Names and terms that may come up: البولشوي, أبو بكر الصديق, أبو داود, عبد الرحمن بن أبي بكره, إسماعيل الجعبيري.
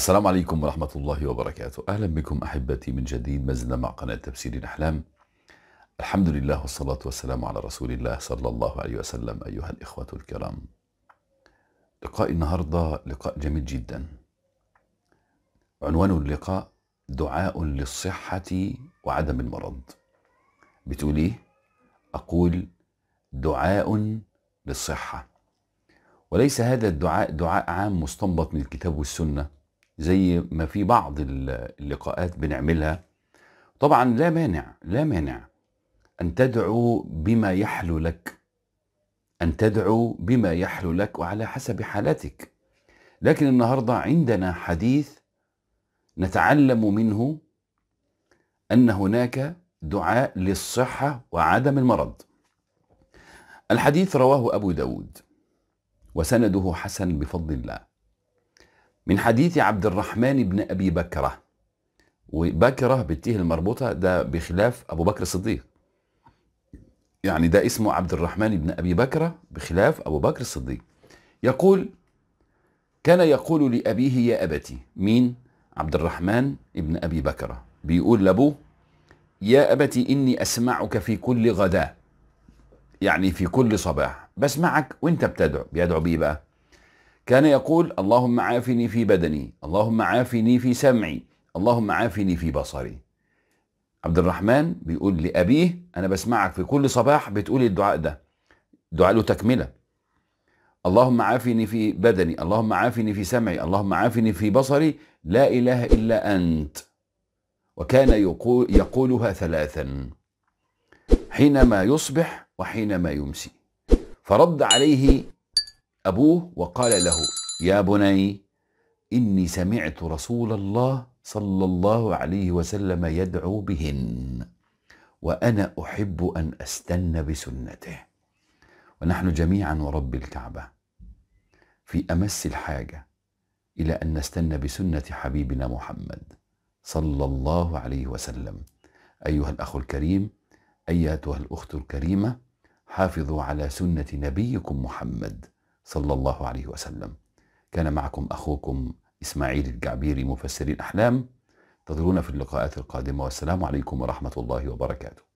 السلام عليكم ورحمة الله وبركاته. أهلا بكم أحبتي من جديد، مازلنا مع قناة تفسير الأحلام. الحمد لله والصلاة والسلام على رسول الله صلى الله عليه وسلم. أيها الإخوة الكرام، لقاء النهاردة لقاء جميل جدا. عنوان اللقاء دعاء للصحة وعدم المرض. بتقول إيه؟ أقول دعاء للصحة، وليس هذا الدعاء دعاء عام مستنبط من الكتاب والسنة زي ما في بعض اللقاءات بنعملها. طبعا لا مانع أن تدعو بما يحلو لك، وعلى حسب حالتك. لكن النهاردة عندنا حديث نتعلم منه أن هناك دعاء للصحة وعدم المرض. الحديث رواه أبو داود وسنده حسن بفضل الله، من حديث عبد الرحمن بن أبي بكره. وبكره بالتيه المربوطة، ده بخلاف أبو بكر الصديق، يعني ده اسمه عبد الرحمن بن أبي بكره بخلاف أبو بكر الصديق. يقول: كان يقول لأبيه يا أبتي. مين؟ عبد الرحمن بن أبي بكره. بيقول لأبوه: يا أبتي إني أسمعك في كل غداء، يعني في كل صباح بسمعك وانت بتدعو. بيدعو بيه بقى؟ كان يقول: اللهم عافني في بدني، اللهم عافني في سمعي، اللهم عافني في بصري. عبد الرحمن بيقول لأبيه: أنا بسمعك في كل صباح بتقول الدعاء ده. دعاء له تكملة: اللهم عافني في بدني، اللهم عافني في سمعي، اللهم عافني في بصري، لا إله إلا أنت. وكان يقولها ثلاثا، حينما يصبح وحينما يمسي. فرد عليه أبوه وقال له: يا بني، إني سمعت رسول الله صلى الله عليه وسلم يدعو بهن، وأنا أحب أن أستنى بسنته. ونحن جميعا ورب الكعبة في أمس الحاجة إلى أن نستنى بسنة حبيبنا محمد صلى الله عليه وسلم. أيها الأخ الكريم، أيتها الأخت الكريمة، حافظوا على سنة نبيكم محمد صلى الله عليه وسلم. كان معكم أخوكم إسماعيل الجعبيري، مفسري الأحلام. انتظرونا في اللقاءات القادمة، والسلام عليكم ورحمة الله وبركاته.